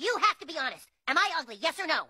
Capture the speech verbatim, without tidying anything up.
You have to be honest. Am I ugly, yes or no?